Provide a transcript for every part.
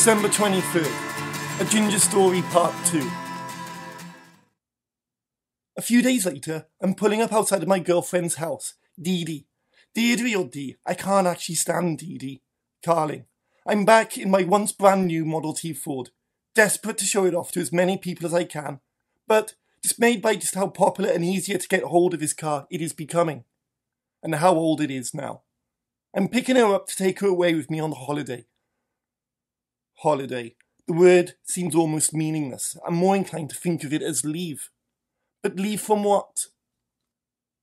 December 23rd, A Ginger Story Part 2. A few days later, I'm pulling up outside of my girlfriend's house, Dee Dee. Deirdre or Dee, I can't actually stand Dee Dee. Carling. I'm back in my once brand new Model T Ford, desperate to show it off to as many people as I can, but dismayed by just how popular and easier to get hold of this car it is becoming, and how old it is now. I'm picking her up to take her away with me on the holiday. Holiday. The word seems almost meaningless. I'm more inclined to think of it as leave. But leave from what?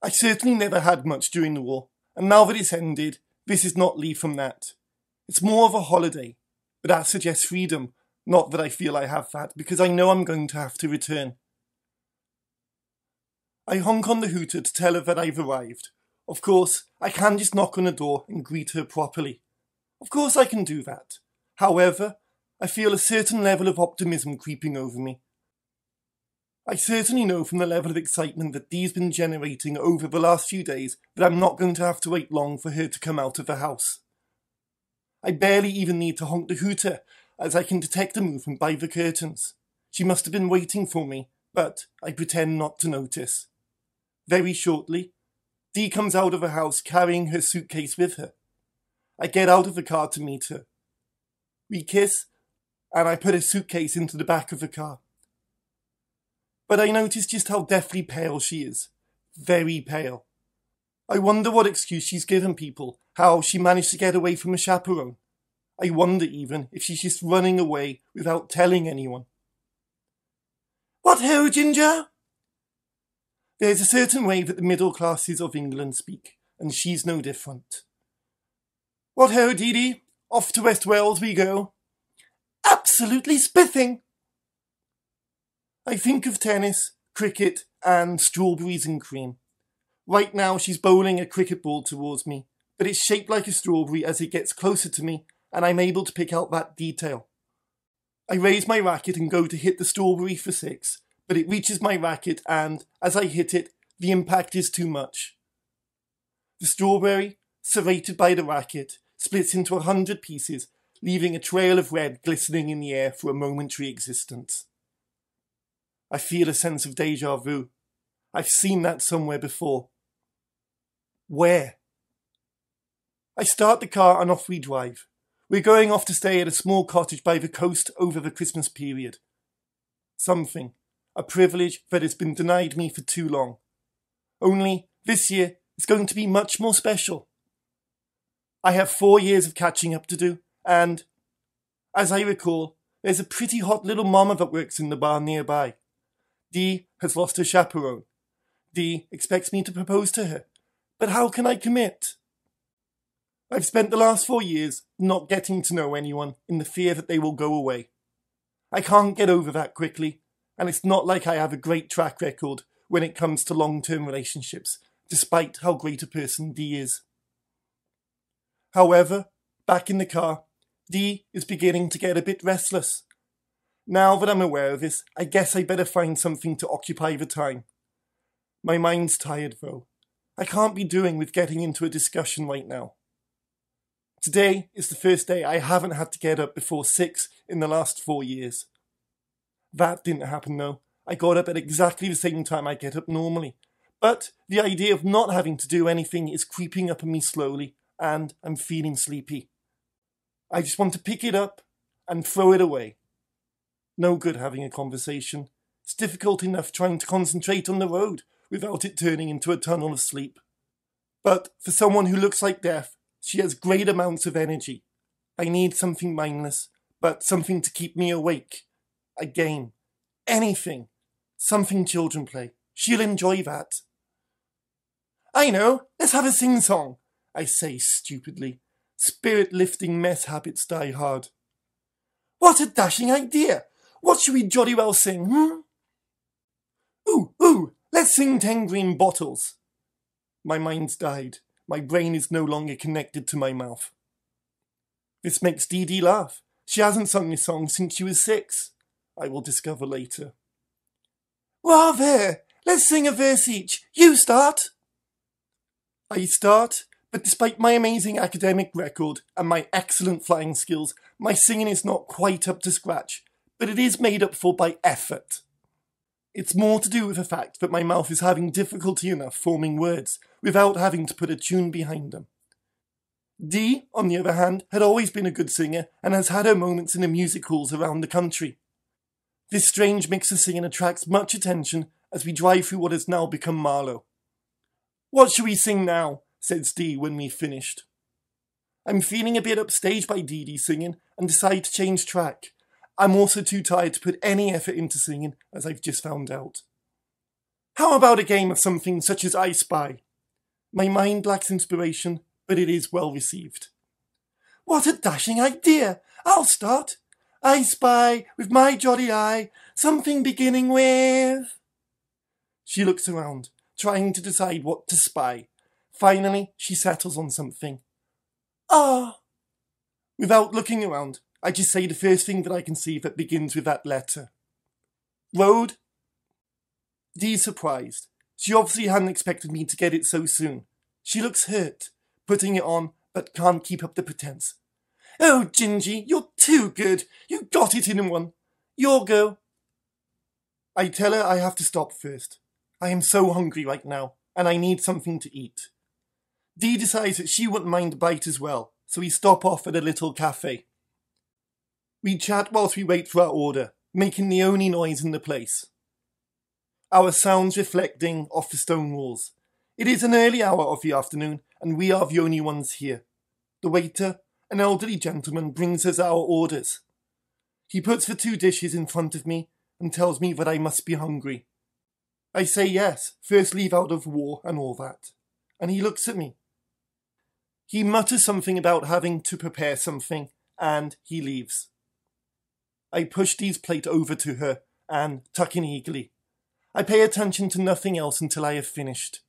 I certainly never had much during the war, and now that it's ended, this is not leave from that. It's more of a holiday, but that suggests freedom, not that I feel I have that, because I know I'm going to have to return. I honk on the hooter to tell her that I've arrived. Of course, I can just knock on the door and greet her properly. Of course I can do that. However, I feel a certain level of optimism creeping over me. I certainly know from the level of excitement that Dee's been generating over the last few days that I'm not going to have to wait long for her to come out of the house. I barely even need to honk the hooter, as I can detect a movement by the curtains. She must have been waiting for me, but I pretend not to notice. Very shortly, Dee comes out of her house carrying her suitcase with her. I get out of the car to meet her. We kiss, and I put her suitcase into the back of the car. But I notice just how deathly pale she is. Very pale. I wonder what excuse she's given people, how she managed to get away from a chaperone. I wonder even if she's just running away without telling anyone. What ho, Ginger? There's a certain way that the middle classes of England speak, and she's no different. What ho, Dee Dee? Off to West Wales we go. Absolutely spiffing! I think of tennis, cricket, and strawberries and cream. Right now she's bowling a cricket ball towards me, but it's shaped like a strawberry as it gets closer to me, and I'm able to pick out that detail. I raise my racket and go to hit the strawberry for six, but it reaches my racket and, as I hit it, the impact is too much. The strawberry, serrated by the racket, splits into 100 pieces, leaving a trail of red glistening in the air for a momentary existence. I feel a sense of deja vu. I've seen that somewhere before. Where? I start the car and off we drive. We're going off to stay at a small cottage by the coast over the Christmas period. Something, a privilege that has been denied me for too long. Only, this year, it's going to be much more special. I have 4 years of catching up to do, and, as I recall, there's a pretty hot little mama that works in the bar nearby. Dee has lost her chaperone. Dee expects me to propose to her, but how can I commit? I've spent the last 4 years not getting to know anyone in the fear that they will go away. I can't get over that quickly, and it's not like I have a great track record when it comes to long-term relationships, despite how great a person Dee is. However, back in the car, Dee is beginning to get a bit restless. Now that I'm aware of this, I guess I better find something to occupy the time. My mind's tired though. I can't be doing with getting into a discussion right now. Today is the first day I haven't had to get up before 6 in the last 4 years. That didn't happen though. I got up at exactly the same time I get up normally. But the idea of not having to do anything is creeping up on me slowly, and I'm feeling sleepy. I just want to pick it up and throw it away. No good having a conversation. It's difficult enough trying to concentrate on the road without it turning into a tunnel of sleep. But for someone who looks like death, she has great amounts of energy. I need something mindless, but something to keep me awake. A game. Anything. Something children play. She'll enjoy that. I know. Let's have a sing-song. I say stupidly. Spirit-lifting mess habits die hard. What a dashing idea! What should we jolly well sing, Ooh, ooh, let's sing 10 Green Bottles. My mind's died. My brain is no longer connected to my mouth. This makes Dee Dee laugh. She hasn't sung this song since she was 6. I will discover later. Rather! Let's sing a verse each. You start! I start. But despite my amazing academic record and my excellent flying skills, my singing is not quite up to scratch, but it is made up for by effort. It's more to do with the fact that my mouth is having difficulty enough forming words without having to put a tune behind them. Dee, on the other hand, had always been a good singer and has had her moments in the music halls around the country. This strange mix of singing attracts much attention as we drive through what has now become Marlowe. "What shall we sing now?" said Dee when we finished. I'm feeling a bit upstaged by Dee singing and decide to change track. I'm also too tired to put any effort into singing, as I've just found out. How about a game of something such as I Spy? My mind lacks inspiration, but it is well received. What a dashing idea! I'll start. I spy, with my jolly eye, something beginning with... She looks around, trying to decide what to spy. Finally, she settles on something. Ah! Without looking around, I just say the first thing that I can see that begins with that letter. Road? Dee's surprised. She obviously hadn't expected me to get it so soon. She looks hurt, putting it on, but can't keep up the pretense. Oh, Gingy, you're too good. You got it in one. Your go. I tell her I have to stop first. I am so hungry right now, and I need something to eat. Dee decides that she wouldn't mind a bite as well, so we stop off at a little cafe. We chat whilst we wait for our order, making the only noise in the place. Our sounds reflecting off the stone walls. It is an early hour of the afternoon, and we are the only ones here. The waiter, an elderly gentleman, brings us our orders. He puts the two dishes in front of me and tells me that I must be hungry. I say yes, first leave out of war and all that. And he looks at me. He mutters something about having to prepare something, and he leaves. I push Dee's plate over to her, and tuck in eagerly. I pay attention to nothing else until I have finished.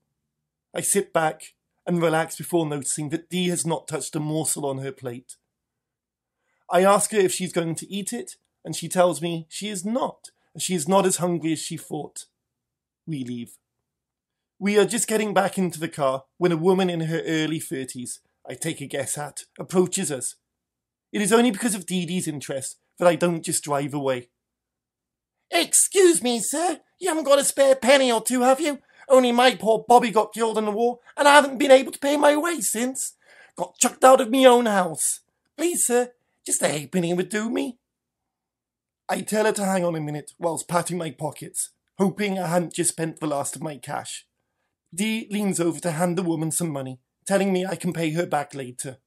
I sit back and relax before noticing that Dee has not touched a morsel on her plate. I ask her if she's going to eat it, and she tells me she is not, and she is not as hungry as she thought. We leave. We are just getting back into the car when a woman in her early 30s, I take a guess at, approaches us. It is only because of Dee's interest that I don't just drive away. Excuse me, sir, you haven't got a spare penny or two, have you? Only my poor Bobby got killed in the war, and I haven't been able to pay my way since. Got chucked out of me own house. Please, sir, just a halfpenny would do me. I tell her to hang on a minute whilst patting my pockets, hoping I hadn't just spent the last of my cash. Dee leans over to hand the woman some money, telling me I can pay her back later.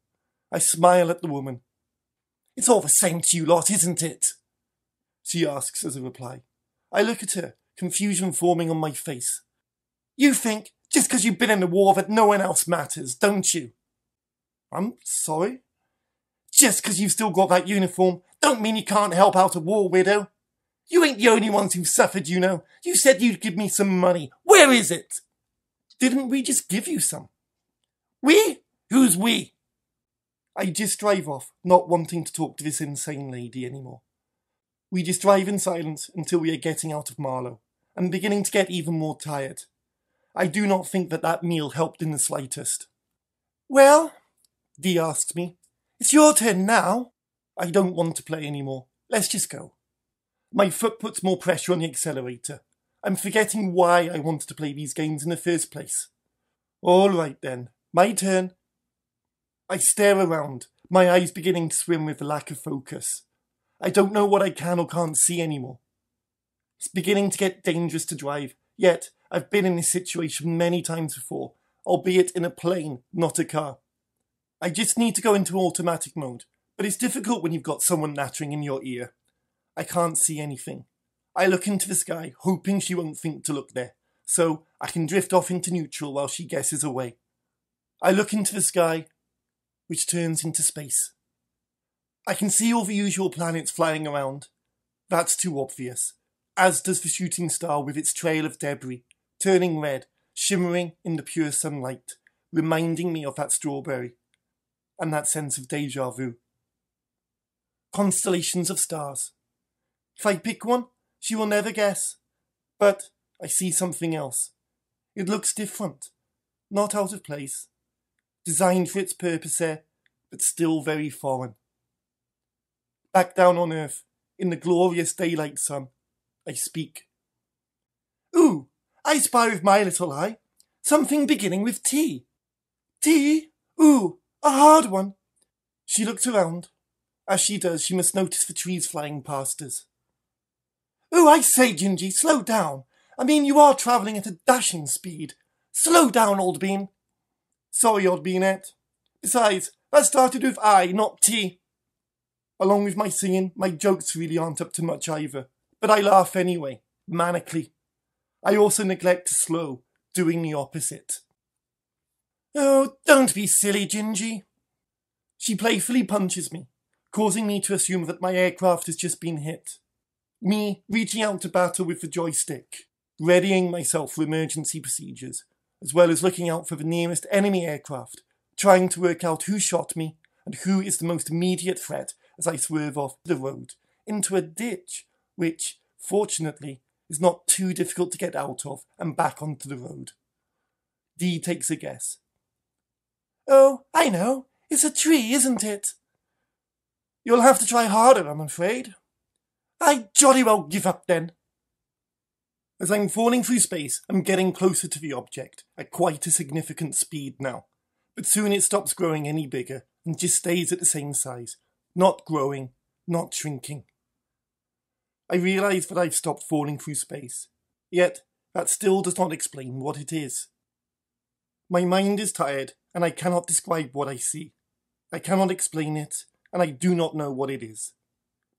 I smile at the woman. It's all the same to you lot, isn't it? She asks as a reply. I look at her, confusion forming on my face. You think, just because you've been in the war, that no one else matters, don't you? I'm sorry? Just because you've still got that uniform, don't mean you can't help out a war widow. You ain't the only ones who suffered, you know. You said you'd give me some money. Where is it? Didn't we just give you some? We? Who's we? I just drive off, not wanting to talk to this insane lady anymore. We just drive in silence until we are getting out of Marlowe, and beginning to get even more tired. I do not think that that meal helped in the slightest. Well, Dee asks me, it's your turn now. I don't want to play anymore. Let's just go. My foot puts more pressure on the accelerator. I'm forgetting why I wanted to play these games in the first place. All right then, my turn. I stare around, my eyes beginning to swim with the lack of focus. I don't know what I can or can't see anymore. It's beginning to get dangerous to drive, yet I've been in this situation many times before, albeit in a plane, not a car. I just need to go into automatic mode, but it's difficult when you've got someone nattering in your ear. I can't see anything. I look into the sky, hoping she won't think to look there, so I can drift off into neutral while she guesses away. I look into the sky, which turns into space. I can see all the usual planets flying around. That's too obvious, as does the shooting star with its trail of debris, turning red, shimmering in the pure sunlight, reminding me of that strawberry, and that sense of déjà vu. Constellations of stars. If I pick one, she will never guess, but I see something else. It looks different, not out of place. designed for its purpose here, but still very foreign. Back down on earth, in the glorious daylight sun, I speak. Ooh, I spy with my little eye something beginning with T. T? Ooh, a hard one. She looked around. As she does, she must notice the trees flying past us. Ooh, I say, Gingy, slow down. I mean, you are travelling at a dashing speed. Slow down, old bean. Sorry, old beanette. Besides, that started with I, not T. Along with my singing, my jokes really aren't up to much either. But I laugh anyway, manically. I also neglect to slow, doing the opposite. Oh, don't be silly, Gingy. She playfully punches me, causing me to assume that my aircraft has just been hit. Me reaching out to battle with the joystick, readying myself for emergency procedures, as well as looking out for the nearest enemy aircraft, trying to work out who shot me and who is the most immediate threat as I swerve off the road into a ditch, which, fortunately, is not too difficult to get out of and back onto the road. Dee takes a guess. Oh, I know. It's a tree, isn't it? You'll have to try harder, I'm afraid. I jolly well give up then. As I'm falling through space, I'm getting closer to the object, at quite a significant speed now. But soon it stops growing any bigger, and just stays at the same size. Not growing, not shrinking. I realise that I've stopped falling through space. Yet, that still does not explain what it is. My mind is tired, and I cannot describe what I see. I cannot explain it, and I do not know what it is.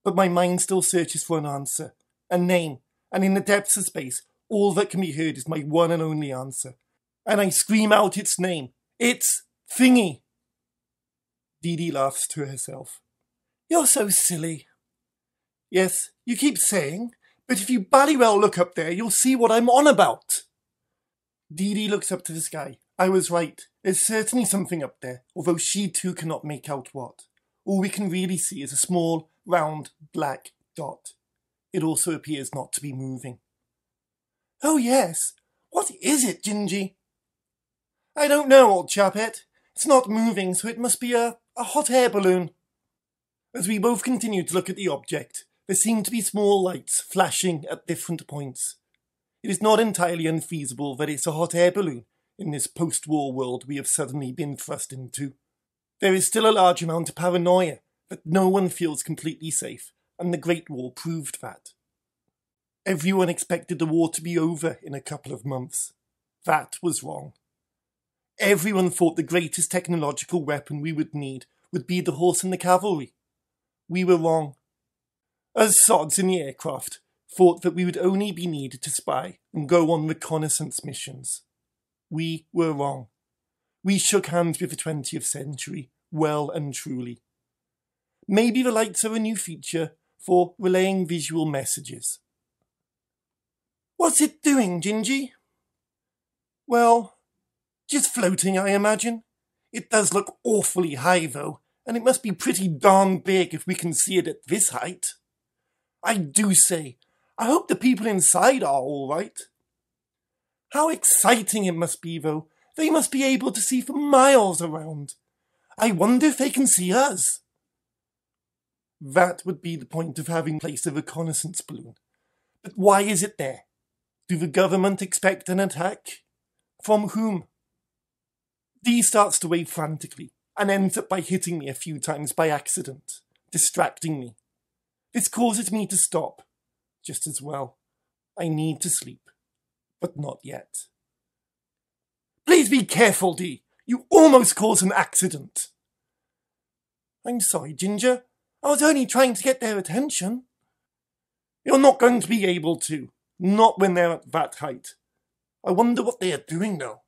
But my mind still searches for an answer, a name, and in the depths of space, all that can be heard is my one and only answer. And I scream out its name. It's Thingy. Dee Dee laughs to herself. You're so silly. Yes, you keep saying, but if you bally well look up there, you'll see what I'm on about. Dee Dee looks up to the sky. I was right. There's certainly something up there, although she too cannot make out what. All we can really see is a small, round, black dot. It also appears not to be moving. Oh yes, what is it, Gingy? I don't know, old chapette. It's not moving, so it must be a hot air balloon. As we both continue to look at the object, there seem to be small lights flashing at different points. It is not entirely unfeasible that it's a hot air balloon in this post-war world we have suddenly been thrust into. There is still a large amount of paranoia that no one feels completely safe, and the Great War proved that. Everyone expected the war to be over in a couple of months. That was wrong. Everyone thought the greatest technological weapon we would need would be the horse and the cavalry. We were wrong. Us sods in the aircraft thought that we would only be needed to spy and go on reconnaissance missions. We were wrong. We shook hands with the 20th century, well and truly. Maybe the lights are a new feature for relaying visual messages. What's it doing, Gingy? Well, just floating, I imagine. It does look awfully high, though, and it must be pretty darn big if we can see it at this height. I do say, I hope the people inside are all right. How exciting it must be, though. They must be able to see for miles around. I wonder if they can see us. That would be the point of having placed a reconnaissance balloon. But why is it there? Do the government expect an attack? From whom? Dee starts to wave frantically, and ends up by hitting me a few times by accident, distracting me. This causes me to stop. Just as well. I need to sleep. But not yet. Please be careful, Dee. You almost caused an accident. I'm sorry, Ginger. I was only trying to get their attention. You're not going to be able to. Not when they're at that height. I wonder what they are doing, though.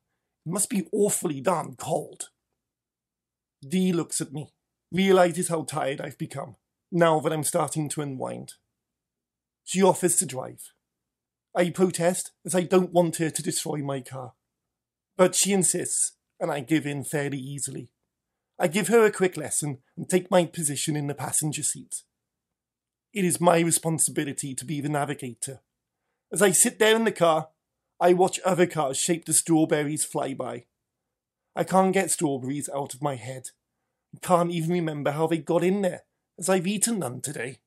It must be awfully darn cold. Dee looks at me, realises how tired I've become, now that I'm starting to unwind. She offers to drive. I protest, as I don't want her to destroy my car. But she insists, and I give in fairly easily. I give her a quick lesson and take my position in the passenger seat. It is my responsibility to be the navigator. As I sit there in the car, I watch other cars shape the strawberries fly by. I can't get strawberries out of my head. I can't even remember how they got in there, as I've eaten none today.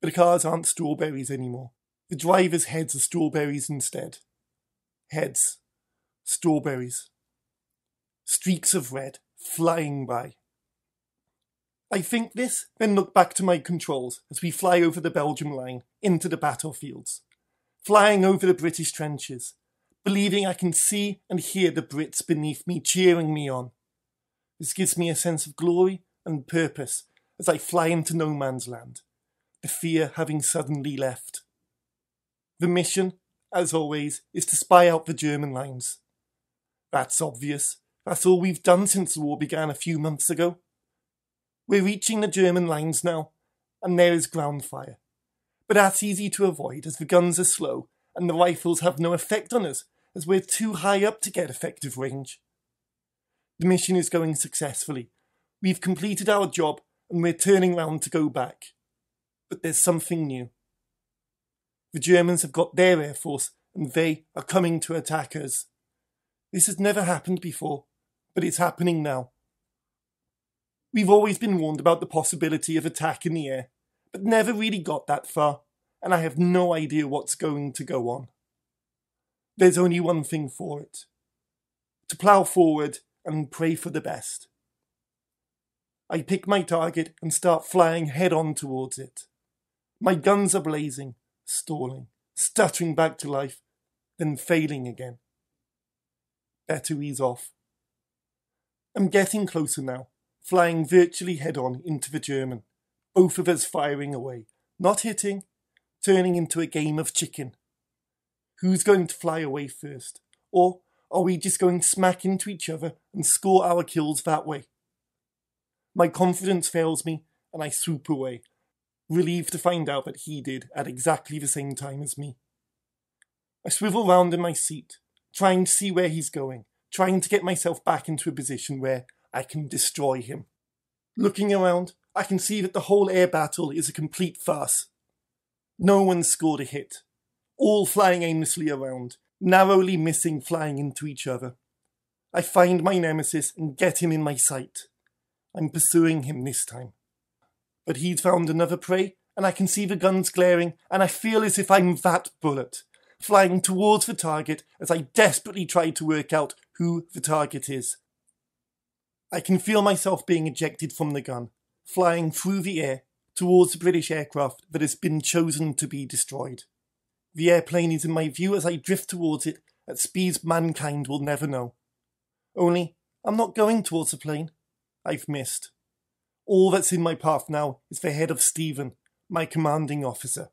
But the cars aren't strawberries anymore. The driver's heads are strawberries instead. Heads. Strawberries. Streaks of red, flying by. I think this, then look back to my controls as we fly over the Belgium line, into the battlefields. Flying over the British trenches, believing I can see and hear the Brits beneath me cheering me on. This gives me a sense of glory and purpose as I fly into no man's land, the fear having suddenly left. The mission, as always, is to spy out the German lines. That's obvious. That's all we've done since the war began a few months ago. We're reaching the German lines now, and there is ground fire. But that's easy to avoid as the guns are slow and the rifles have no effect on us as we're too high up to get effective range. The mission is going successfully. We've completed our job and we're turning round to go back. But there's something new. The Germans have got their air force and they are coming to attack us. This has never happened before, but it's happening now. We've always been warned about the possibility of attack in the air, but never really got that far, and I have no idea what's going to go on. There's only one thing for it. To plough forward and pray for the best. I pick my target and start flying head-on towards it. My guns are blazing, stalling, stuttering back to life, then failing again. Better ease off. I'm getting closer now, flying virtually head-on into the German. Both of us firing away, not hitting, turning into a game of chicken. Who's going to fly away first? Or are we just going to smack into each other and score our kills that way? My confidence fails me and I swoop away, relieved to find out that he did at exactly the same time as me. I swivel round in my seat, trying to see where he's going, trying to get myself back into a position where I can destroy him. Looking around, I can see that the whole air battle is a complete farce. No one scored a hit. All flying aimlessly around, narrowly missing flying into each other. I find my nemesis and get him in my sight. I'm pursuing him this time. But he's found another prey, and I can see the guns glaring, and I feel as if I'm that bullet, flying towards the target as I desperately try to work out who the target is. I can feel myself being ejected from the gun, flying through the air towards the British aircraft that has been chosen to be destroyed. The airplane is in my view as I drift towards it at speeds mankind will never know. Only, I'm not going towards the plane. I've missed. All that's in my path now is the head of Stephen, my commanding officer.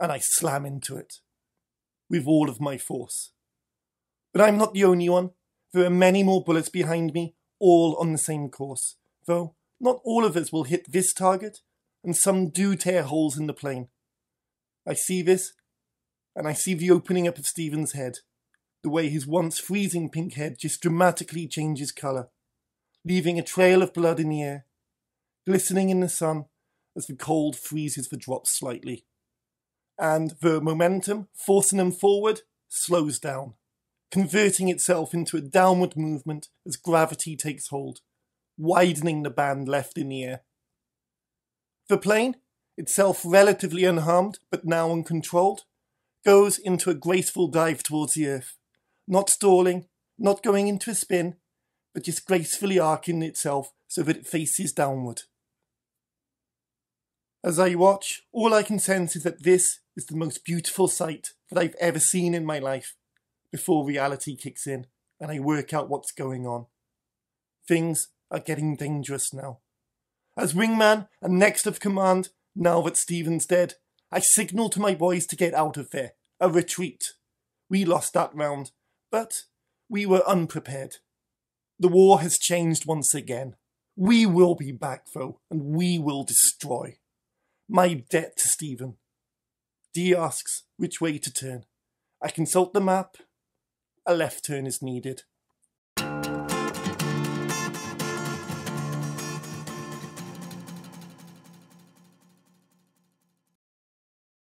And I slam into it. With all of my force. But I'm not the only one. There are many more bullets behind me, all on the same course, though not all of us will hit this target, and some do tear holes in the plane. I see this, and I see the opening up of Stephen's head, the way his once freezing pink head just dramatically changes colour, leaving a trail of blood in the air, glistening in the sun as the cold freezes the drops slightly, and the momentum, forcing them forward, slows down, converting itself into a downward movement as gravity takes hold, widening the band left in the air. The plane, itself relatively unharmed but now uncontrolled, goes into a graceful dive towards the earth, not stalling, not going into a spin, but just gracefully arcing itself so that it faces downward. As I watch, all I can sense is that this is the most beautiful sight that I've ever seen in my life, before reality kicks in and I work out what's going on. Things are getting dangerous now. As wingman and next of command, now that Stephen's dead, I signal to my boys to get out of there, a retreat. We lost that round, but we were unprepared. The war has changed once again. We will be back though, and we will destroy. My debt to Stephen. D asks which way to turn. I consult the map. A left turn is needed.